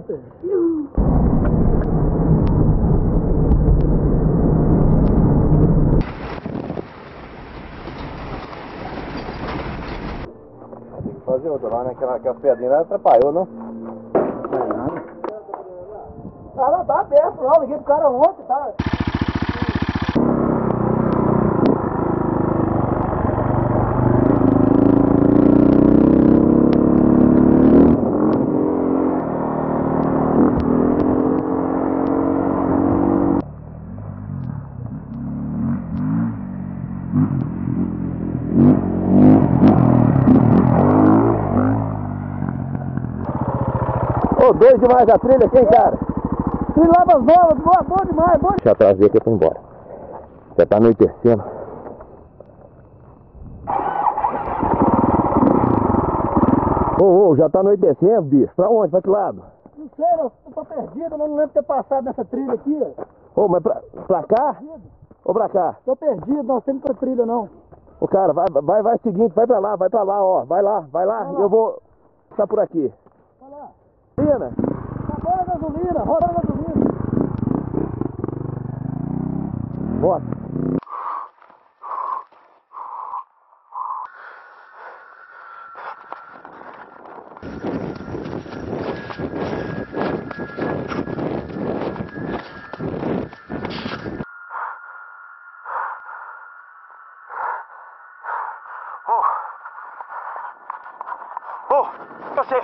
planeta. Tem que fazer outra lá, né? Aquela pedrinha lá atrapalhou, não? Tá aberto lá, eu liguei pro cara ontem, tá? Ô, doido demais a trilha aqui, hein, cara? Trilha lá das bolas, boa demais, boa. Deixa eu trazer aqui pra ir embora. Já tá anoitecendo. Ô, já tá anoitecendo, bicho. Pra onde? Pra que lado? Não sei, eu tô perdido, mas não lembro de ter passado nessa trilha aqui, ó. Ô, mas pra cá? Ou pra cá? Tô perdido, não sei pra trilha, não. Ô, cara, vai seguinte, vai pra lá, ó. Vai lá. Eu vou passar por aqui. Vai lá. Lina, acabou a gasolina, rodou a gasolina. Bota. Passei.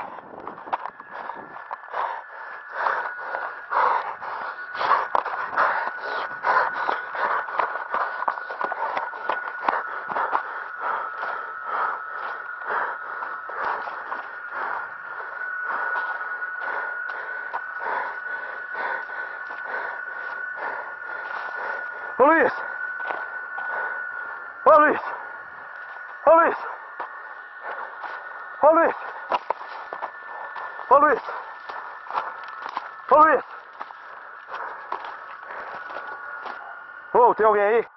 Ô Luiz! Tem alguém aí?